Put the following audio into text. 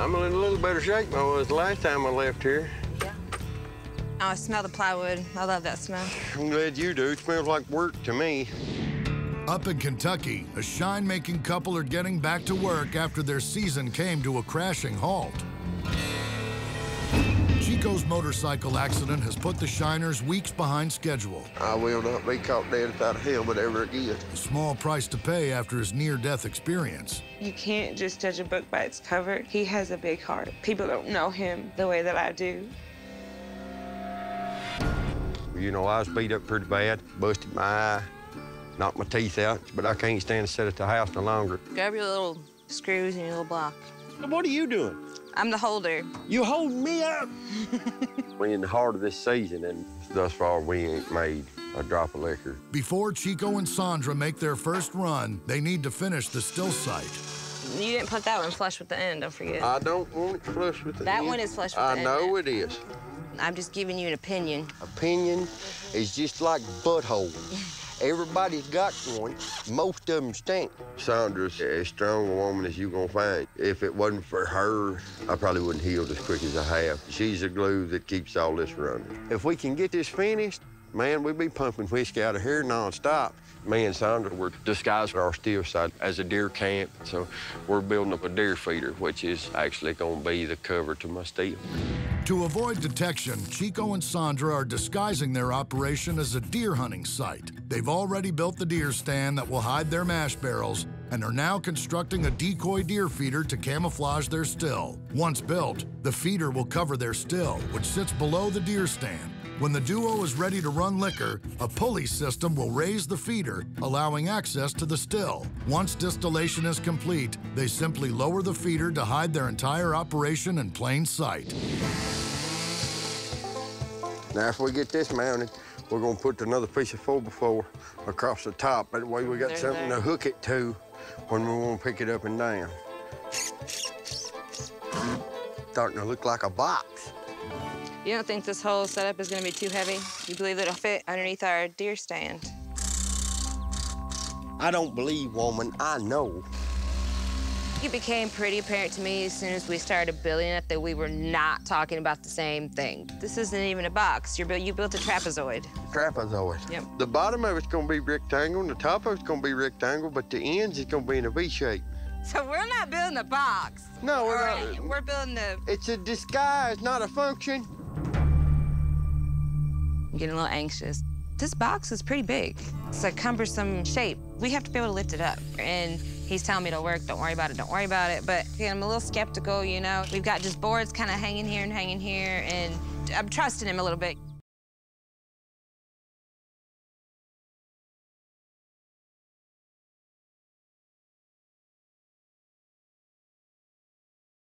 I'm in a little better shape than I was the last time I left here. Yeah. Oh, I smell the plywood. I love that smell. I'm glad you do. It smells like work to me. Up in Kentucky, a shine-making couple are getting back to work after their season came to a crashing halt. Chico's motorcycle accident has put the shiners weeks behind schedule. I will not be caught dead without a helmet ever again. A small price to pay after his near-death experience. You can't just judge a book by its cover. He has a big heart. People don't know him the way that I do. You know, I was beat up pretty bad, busted my eye, knocked my teeth out, but I can't stand to sit at the house no longer. Grab your little screws and your little block. What are you doing? I'm the holder. You hold me up? We're in the heart of this season, and thus far, we ain't made a drop of liquor. Before Chico and Sandra make their first run, they need to finish the still site. You didn't put that one flush with the end, don't forget. I don't want it flush with the end. That one is flush with the end. I know it is. I'm just giving you an opinion. Opinion is just like butthole. Everybody's got one. Most of them stink. Sandra's as strong a woman as you're gonna find. If it wasn't for her, I probably wouldn't heal as quick as I have. She's the glue that keeps all this running. If we can get this finished, man, we'd be pumping whiskey out of here nonstop. Me and Sandra were disguising our still site as a deer camp, so we're building up a deer feeder, which is actually gonna be the cover to my still. To avoid detection, Chico and Sandra are disguising their operation as a deer hunting site. They've already built the deer stand that will hide their mash barrels and are now constructing a decoy deer feeder to camouflage their still. Once built, the feeder will cover their still, which sits below the deer stand. When the duo is ready to run liquor, a pulley system will raise the feeder, allowing access to the still. Once distillation is complete, they simply lower the feeder to hide their entire operation in plain sight. Now, if we get this mounted, we're gonna put another piece of 4x4 across the top. That way we got something to hook it to when we wanna pick it up and down. Starting to look like a box. You don't think this whole setup is going to be too heavy? You believe that it'll fit underneath our deer stand? I don't believe, woman. I know. It became pretty apparent to me as soon as we started building it that we were not talking about the same thing. This isn't even a box. You built a trapezoid. Trapezoid. Yep. The bottom of it's going to be rectangle, and the top of it's going to be rectangle, but the ends is going to be in a V shape. So we're not building a box. No, we're not. We're building a... It's a disguise, not a function. I'm getting a little anxious. This box is pretty big. It's a cumbersome shape. We have to be able to lift it up. And he's telling me it'll work. Don't worry about it. Don't worry about it. But yeah, I'm a little skeptical, you know. We've got just boards kind of hanging here and hanging here. And I'm trusting him a little bit.